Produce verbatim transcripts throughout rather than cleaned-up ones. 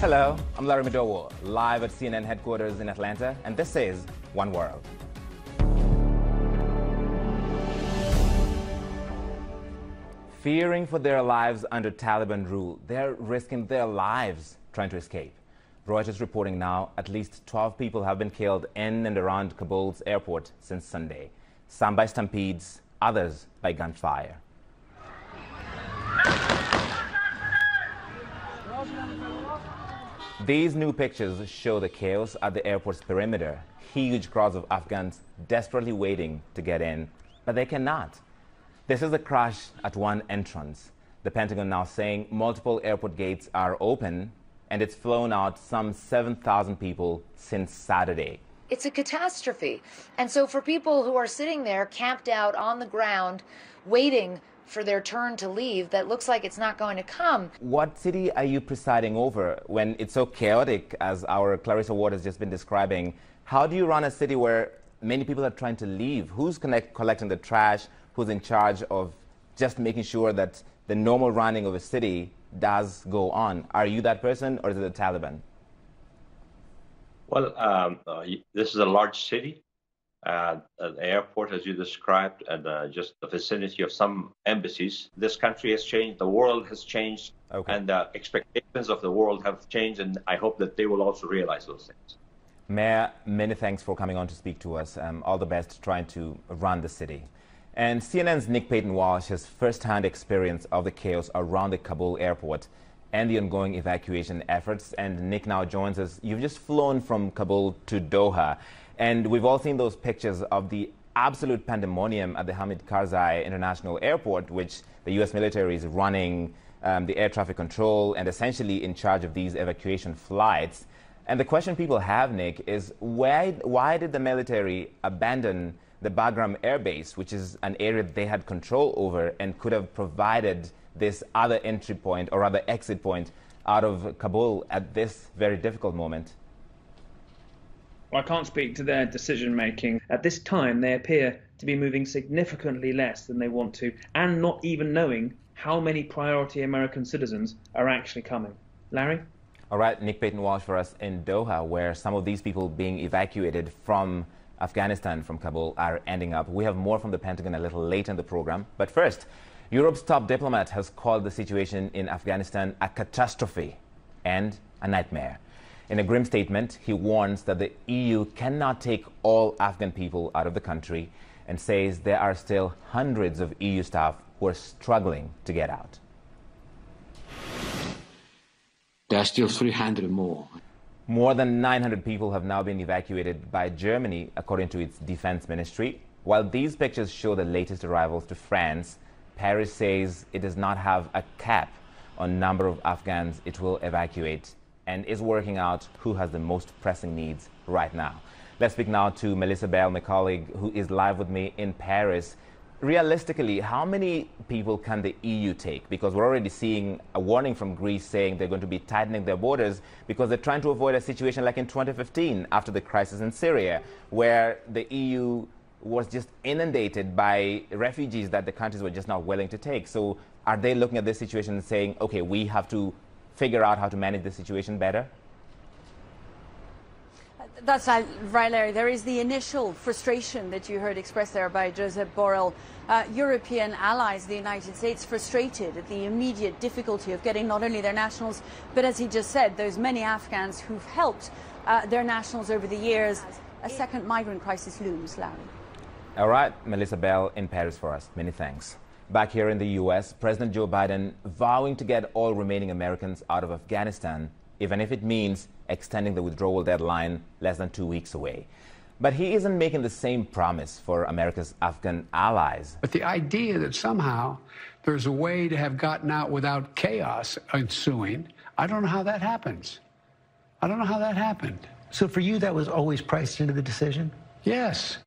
Hello, I'm Larry Madowo, live at C N N headquarters in Atlanta, and this is One World. Fearing for their lives under Taliban rule, they're risking their lives trying to escape. Reuters reporting now at least twelve people have been killed in and around Kabul's airport since Sunday, some by stampedes, others by gunfire. These new pictures show the chaos at the airport's perimeter. Huge crowds of Afghans desperately waiting to get in, but they cannot. This is a crash at one entrance. The Pentagon now saying multiple airport gates are open, and it's flown out some seven thousand people since Saturday. It's a catastrophe. And so for people who are sitting there camped out on the ground, waiting for their turn to leave, that looks like it's not going to come. What city are you presiding over when it's so chaotic, as our Clarissa Ward has just been describing? How do you run a city where many people are trying to leave? Who's connect, collecting the trash? Who's in charge of just making sure that the normal running of a city does go on? Are you that person, or is it the Taliban? Well, um, uh, this is a large city. Uh, the airport, as you described, and uh, just the vicinity of some embassies. This country has changed, the world has changed, okay. and the expectations of the world have changed, and I hope that they will also realize those things. Mayor, many thanks for coming on to speak to us. Um, all the best trying to run the city. And C N N's Nick Paton Walsh has first-hand experience of the chaos around the Kabul airport and the ongoing evacuation efforts. And Nick now joins us. You've just flown from Kabul to Doha. And we've all seen those pictures of the absolute pandemonium at the Hamid Karzai International Airport, which the U S military is running um, the air traffic control and essentially in charge of these evacuation flights. And the question people have, Nick, is why, why did the military abandon the Bagram Air Base, which is an area they had control over and could have provided this other entry point, or rather exit point, out of Kabul at this very difficult moment? Well, I can't speak to their decision-making. At this time, they appear to be moving significantly less than they want to, and not even knowing how many priority American citizens are actually coming. Larry? All right, Nick Paton Walsh for us in Doha, where some of these people being evacuated from Afghanistan, from Kabul, are ending up. We have more from the Pentagon a little later in the program. But first, Europe's top diplomat has called the situation in Afghanistan a catastrophe and a nightmare. In a grim statement, he warns that the E U cannot take all Afghan people out of the country and says there are still hundreds of E U staff who are struggling to get out. There are still three hundred more. More than nine hundred people have now been evacuated by Germany, according to its defense ministry. While these pictures show the latest arrivals to France, Paris says it does not have a cap on number of Afghans it will evacuate, and is working out who has the most pressing needs right now. Let's speak now to Melissa Bell, my colleague, who is live with me in Paris. Realistically, how many people can the E U take? Because we're already seeing a warning from Greece saying they're going to be tightening their borders because they're trying to avoid a situation like in twenty fifteen after the crisis in Syria, where the E U was just inundated by refugees that the countries were just not willing to take. So are they looking at this situation and saying, okay, we have to figure out how to manage the situation better? That's right, Larry. There is the initial frustration that you heard expressed there by Joseph Borrell. Uh, European allies, the United States, frustrated at the immediate difficulty of getting not only their nationals, but as he just said, those many Afghans who've helped uh, their nationals over the years. A second migrant crisis looms, Larry. All right, Melissa Bell in Paris for us. Many thanks. Back here in the U S, President Joe Biden vowing to get all remaining Americans out of Afghanistan, even if it means extending the withdrawal deadline less than two weeks away. But he isn't making the same promise for America's Afghan allies. But the idea that somehow there's a way to have gotten out without chaos ensuing, I don't know how that happens. I don't know how that happened. So for you, that was always priced into the decision? Yes.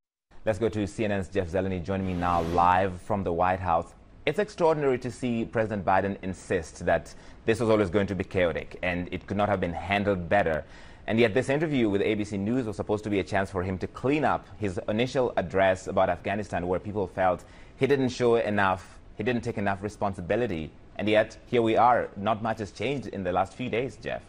Let's go to C N N's Jeff Zeleny, joining me now live from the White House. It's extraordinary to see President Biden insist that this was always going to be chaotic and it could not have been handled better. And yet this interview with A B C News was supposed to be a chance for him to clean up his initial address about Afghanistan, where people felt he didn't show enough, he didn't take enough responsibility. And yet here we are, not much has changed in the last few days, Jeff.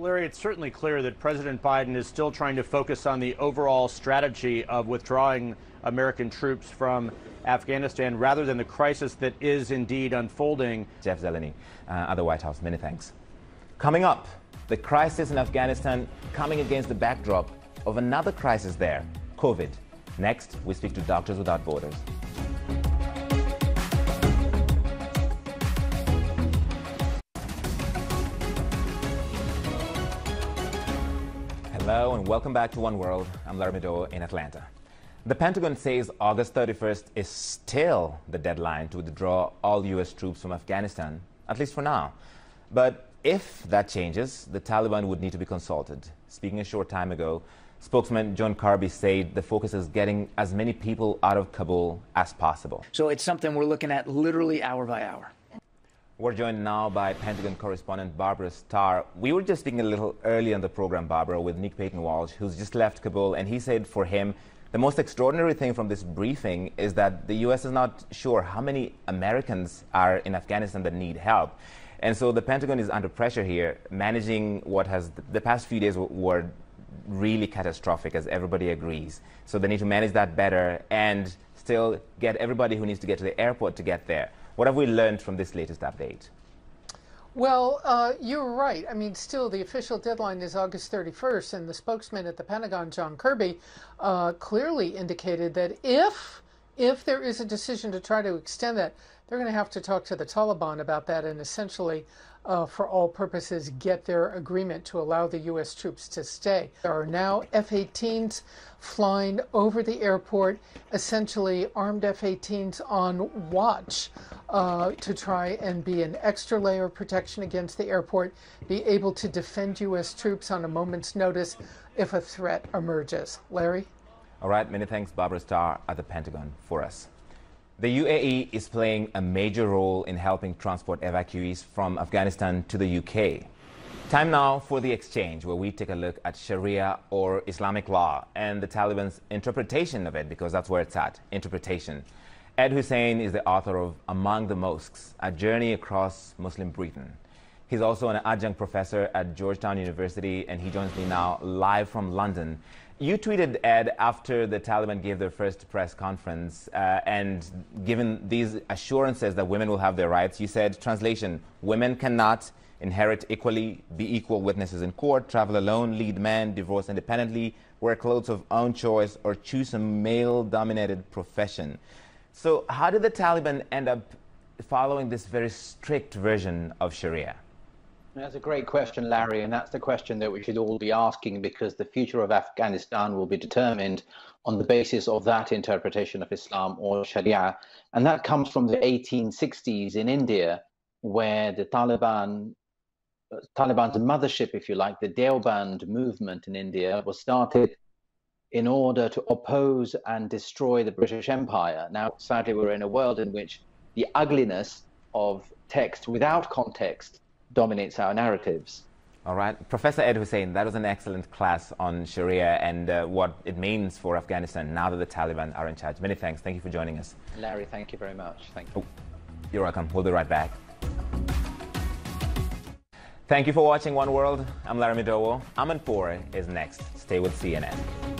Larry, it's certainly clear that President Biden is still trying to focus on the overall strategy of withdrawing American troops from Afghanistan rather than the crisis that is indeed unfolding. Jeff Zeleny, uh, at the White House, many thanks. Coming up, the crisis in Afghanistan coming against the backdrop of another crisis there, COVID. Next, we speak to Doctors Without Borders. Hello and welcome back to One World. I'm Larry Madowo in Atlanta. The Pentagon says August thirty-first is still the deadline to withdraw all U S troops from Afghanistan, at least for now. But if that changes, the Taliban would need to be consulted. Speaking a short time ago, spokesman John Kirby said the focus is getting as many people out of Kabul as possible. So it's something we're looking at literally hour by hour. We're joined now by Pentagon correspondent Barbara Starr. We were just speaking a little earlier on the program, Barbara, with Nick Paton Walsh, who's just left Kabul, and he said for him, the most extraordinary thing from this briefing is that the U S is not sure how many Americans are in Afghanistan that need help. And so the Pentagon is under pressure here, managing what has, the past few days were really catastrophic, as everybody agrees. So they need to manage that better and still get everybody who needs to get to the airport to get there. What have we learned from this latest update? Well, uh, you're right. I mean, still, the official deadline is August thirty-first, and the spokesman at the Pentagon, John Kirby, uh, clearly indicated that if, if there is a decision to try to extend that, they're going to have to talk to the Taliban about that and essentially, uh, for all purposes, get their agreement to allow the U S troops to stay. There are now F eighteens flying over the airport, essentially armed F eighteens on watch uh, to try and be an extra layer of protection against the airport, be able to defend U S troops on a moment's notice if a threat emerges. Larry? All right, many thanks, Barbara Starr at the Pentagon, for us. The U A E is playing a major role in helping transport evacuees from Afghanistan to the U K. Time now for The Exchange, where we take a look at Sharia, or Islamic law, and the Taliban's interpretation of it, because that's where it's at, interpretation. Ed Husain is the author of Among the Mosques, A Journey Across Muslim Britain. He's also an adjunct professor at Georgetown University, and he joins me now live from London. You tweeted, Ed, after the Taliban gave their first press conference, uh, and given these assurances that women will have their rights, you said, translation, women cannot inherit equally, be equal witnesses in court, travel alone, lead men, divorce independently, wear clothes of own choice, or choose a male-dominated profession. So how did the Taliban end up following this very strict version of Sharia? That's a great question, Larry, and that's the question that we should all be asking, because the future of Afghanistan will be determined on the basis of that interpretation of Islam, or Sharia. And that comes from the eighteen sixties in India, where the Taliban, Taliban's mothership, if you like, the Deoband movement in India, was started in order to oppose and destroy the British Empire. Now, sadly, we're in a world in which the ugliness of text without context dominates our narratives. All right. Professor Ed Husain, that was an excellent class on Sharia and uh, what it means for Afghanistan now that the Taliban are in charge. Many thanks. Thank you for joining us. Larry, thank you very much. Thank you. Oh, you're welcome. We'll be right back. Thank you for watching One World. I'm Larry Madowo. Amanpour is next. Stay with C N N.